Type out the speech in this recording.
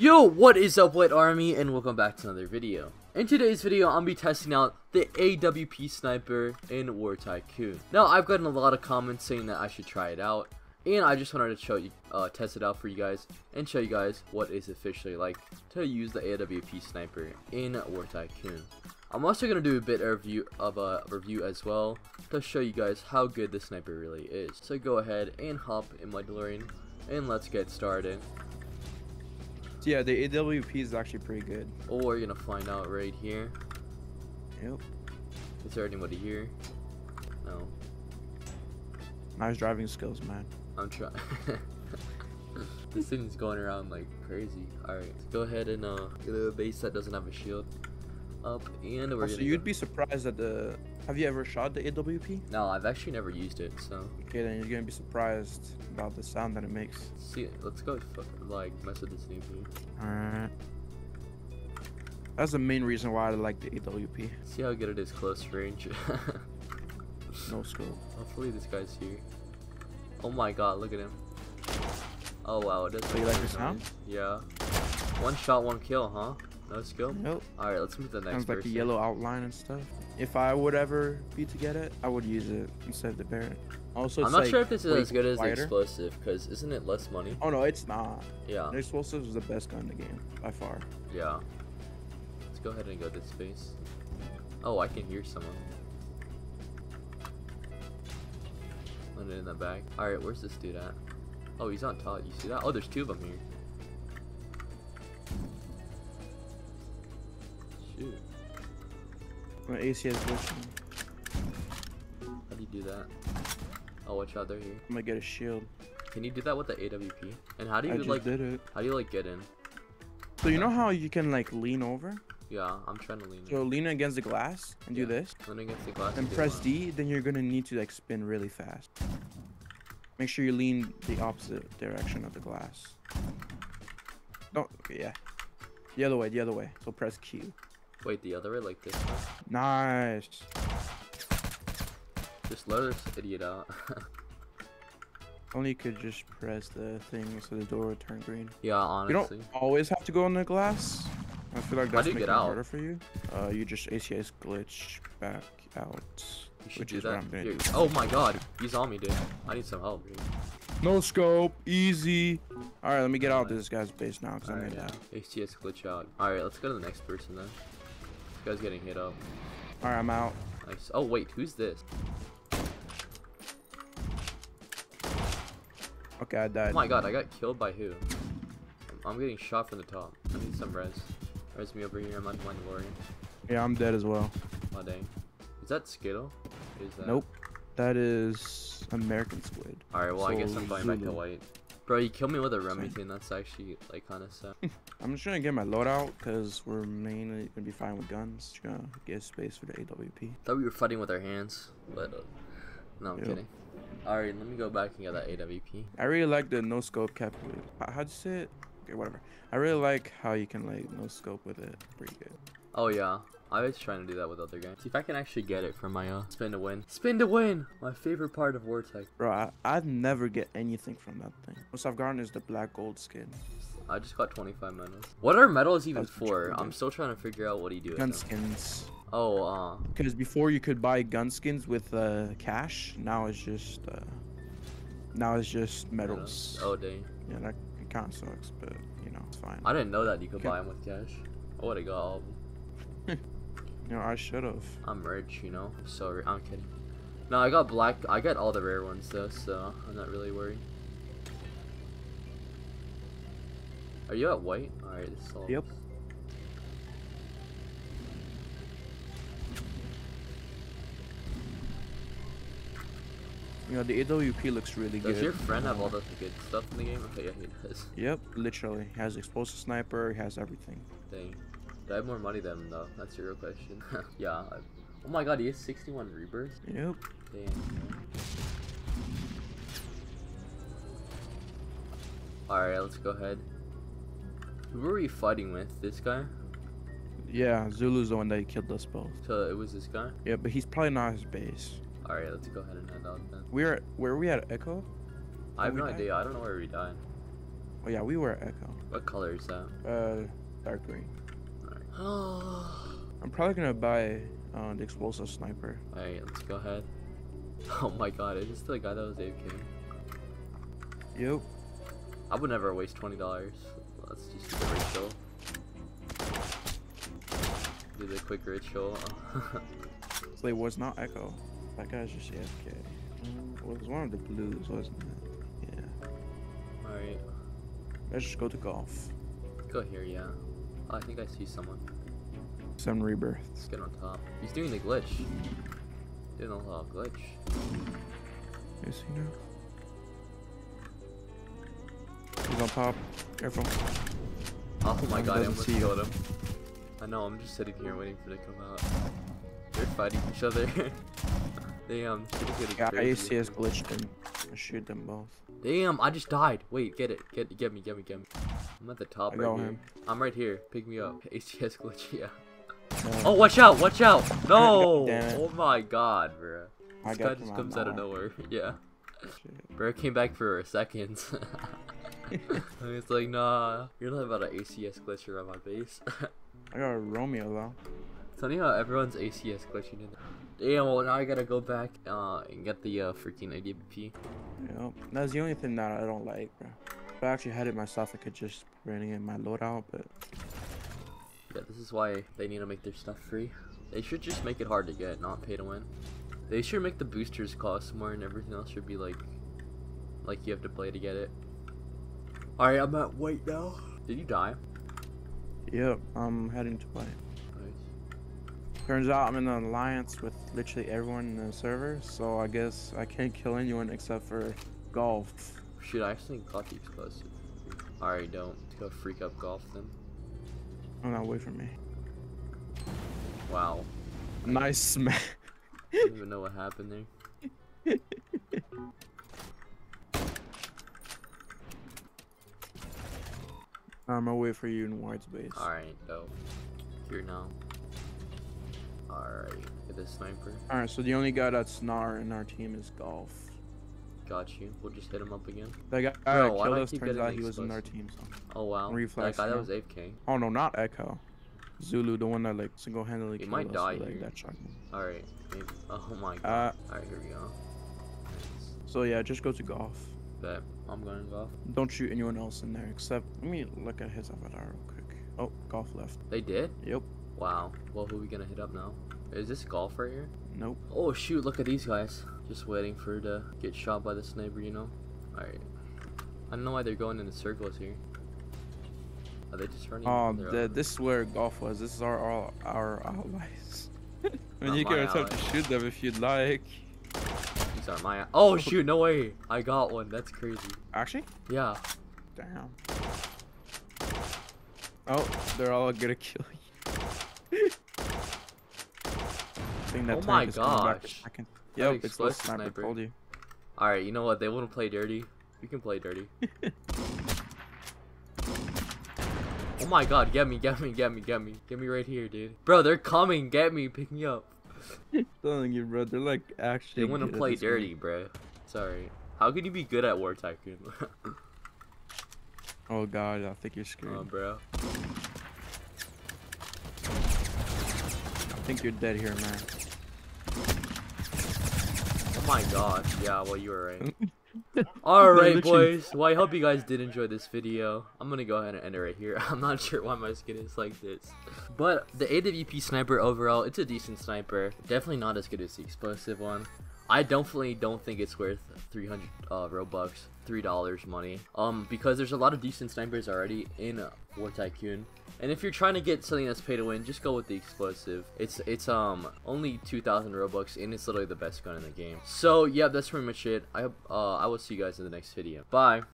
Yo, what is up, White Army, and welcome back to another video. In today's video, I'm going to be testing out the AWP sniper in War Tycoon. Now, I've gotten a lot of comments saying that I should try it out, and I just wanted to show you, test it out for you guys, and show you guys what is officially like to use the AWP sniper in War Tycoon. I'm also going to do a bit of a review as well to show you guys how good this sniper really is. So go ahead and hop in my Delorean, and let's get started. Yeah, the AWP is actually pretty good. Oh, we're gonna find out right here. Yep. Is there anybody here? No. Nice driving skills, man. I'm trying. This thing's going around like crazy. All right, let's go ahead and get a base that doesn't have a shield up, and we're. So you'd be surprised at the. Have you ever shot the AWP? No, I've actually never used it. So. Okay, then you're gonna be surprised about the sound that it makes. See, let's go like mess with this new thing. All right. That's the main reason why I like the AWP. See how good it is close range. No scope. Hopefully this guy's here. Oh my God, look at him. Oh wow, it does. So you like this sound? Yeah. One shot, one kill, huh? No skill? Nope. Alright, let's move to the next person. Sounds like the yellow outline and stuff. If I would ever be to get it, I would use it instead of the Barrett. Also, I'm not sure if this is as good as the explosive, because isn't it less money? Oh no, it's not. Yeah. The explosive is the best gun in the game, by far. Yeah. Let's go ahead and go to space. Oh, I can hear someone. Landed in the back. Alright, where's this dude at? Oh, he's on top. You see that? Oh, there's two of them here. Dude. My AC is glitching. How do you do that? Oh, watch out, they're here. I'm gonna get a shield. Can you do that with the AWP? And how do you how do you like get in? So you know how you can like lean over? Yeah, I'm trying to lean. So lean against the glass and do this. Lean against the glass. Then press D. Then you're gonna need to like spin really fast. Make sure you lean the opposite direction of the glass. Don't. Yeah. The other way. The other way. So press Q. Wait, the other way like this one? Nice. Just let this idiot out. Only could just press the thing so the door would turn green. Yeah, honestly. You don't always have to go on the glass. I feel like that's making it harder for you. You just ACS glitch back out. You should do that. Oh my God, he's on me, dude. I need some help, dude. No scope, easy. All right, let me get out of this guy's base now because I made that. ACS glitch out. All right, let's go to the next person then. This guy's getting hit up. All right, I'm out. Nice. Oh wait, who's this? Okay, I died. Oh my God, I got killed by who? I'm getting shot from the top. I need some res. Res me over here. I'm on my Delorean. Yeah, I'm dead as well. Oh dang. Is that Skittle? Is that? Nope. That is American squid. All right, well I guess I'm going back to white. Bro, you killed me with a Remy thing. That's actually like kind of sad. I'm just gonna get my load out because we're mainly gonna be fighting with guns. Just gonna get space for the AWP. Thought we were fighting with our hands, but no, I'm kidding. All right, let me go back and get that AWP. I really like the no scope cap. How'd you say it? Okay, whatever. I really like how you can like no scope with it. Pretty good. Oh yeah. I was trying to do that with other guys. See if I can actually get it from my spin to win. Spin to win! My favorite part of War Tycoon. Bro, I'd never get anything from that thing. Most I've gotten is the black gold skin. I just got 25 medals. What are medals even for? I'm still trying to figure out what he do. Gun skins. Oh, because before you could buy gun skins with cash. Now it's just medals. Oh dang. Yeah, that kind of sucks, but you know it's fine. I didn't know that you could buy them with cash. I would have got all of them. You know, I should have. I'm rich, you know. I'm sorry, I'm kidding. No, I got black. I got all the rare ones though, so I'm not really worried. Are you at white? All right, this is all. Yep. You know, the AWP looks really good. Does your friend have all the good stuff in the game? Okay, yeah, he does. Yep, literally. He has explosive sniper. He has everything. Dang. I have more money than him, though. That's your real question. Yeah. Oh my God, he has 61 rebirths? Yep. Damn. Alright, let's go ahead. Who were we fighting with? This guy? Yeah, Zulu's the one that killed us both. So it was this guy? Yeah, but he's probably not his base. Alright, let's go ahead and head out then. Where are we at? Echo? I have no idea. I don't know where we died. Oh yeah, we were at Echo. What color is that? Dark green. Alright. I'm probably gonna buy the explosive sniper. Alright, let's go ahead. Oh my god, is this the guy that was AFK? Yep. I would never waste $20. Let's just do the ritual. Do the quick ritual. It was not Echo. That guy's just AFK. Well, it was one of the blues, wasn't it? Yeah. Alright. Let's just go to golf. Go here, yeah. Oh, I think I see someone. Some rebirth. Let's get on top. He's doing the glitch. Doing a lot of glitch. Is he now? He's on top. Careful. Oh my god, I almost killed him. I know, I'm just sitting here waiting for it to come out. They're fighting each other. Damn. Yeah, ACS glitched him. I shoot them both. Damn, I just died. Wait, get it. Get me. I'm at the top right here. I'm right here. Pick me up. ACS glitch, yeah. Oh, watch out. Watch out. No. Oh my god, bro. This guy just comes out of nowhere. Yeah. Bro came back for a second. And it's like, nah. You're not about an ACS glitch around my base. I got a Romeo, though. Funny how everyone's ACS glitching in there. Damn, well now I gotta go back and get the freaking AWP. Yep, that's the only thing that I don't like, bro. If I actually had it myself, I could just bring in my loadout, but... Yeah, this is why they need to make their stuff free. They should just make it hard to get, not pay to win. They should make the boosters cost more and everything else should be like you have to play to get it. Alright, I'm at white now. Did you die? Yep, I'm heading to white. Turns out I'm in an alliance with literally everyone in the server, so I guess I can't kill anyone except for golf. Shoot, I actually think golf keeps close. Alright, don't. Let's go freak up golf then. Oh, no, wait for me. Wow. Nice smack. I don't even know what happened there. I'm gonna wait for you in Ward's base. Alright, go. Here now. Alright, get this sniper. Alright, so the only guy that's not in our team is golf. Got you. We'll just hit him up again. That guy killed us. Turns out he was in our team. So. Oh wow. Reflex. That guy that was AFK. Oh no, not Echo. Zulu, the one that like single-handedly killed us. He might die here. Alright. Oh my god. Alright, here we go. Nice. So yeah, just go to golf. Bet. I'm going to golf. Don't shoot anyone else in there except. Let me look at his avatar real quick. Oh, golf left. They did? Yep. Wow. Well, who are we gonna hit up now? Is this golf right here? Nope. Oh shoot! Look at these guys. Just waiting for her to get shot by this neighbor, you know. All right. I don't know why they're going in the circles here. Are they just running? Oh, this is where golf was. This is our allies. I mean, you can attempt to shoot them if you'd like. These are my. Oh shoot! No way! I got one. That's crazy. Actually? Yeah. Damn. Oh, they're all gonna kill you. Oh my gosh. Yep, it's the sniper. Told you. Alright, you know what? They want to play dirty. We can play dirty. Oh my god, get me. Get me right here, dude. Bro, they're coming. Get me. Pick me up. I'm telling you, bro. They're like actually. They want to play dirty, bro. Sorry. How can you be good at War Tycoon? Oh god, I think you're screwed. Oh, bro. I think you're dead here, man. Oh my god. Yeah, well, you were right. Alright, boys. Well, I hope you guys did enjoy this video. I'm gonna go ahead and end it right here. I'm not sure why my skin is like this. But the AWP sniper overall, it's a decent sniper. Definitely not as good as the explosive one. I definitely don't think it's worth 300 Robux, $3 money, because there's a lot of decent snipers already in War Tycoon, and if you're trying to get something that's pay to win, just go with the explosive. It's only 2,000 Robux, and it's literally the best gun in the game. So yeah, that's pretty much it. I will see you guys in the next video. Bye.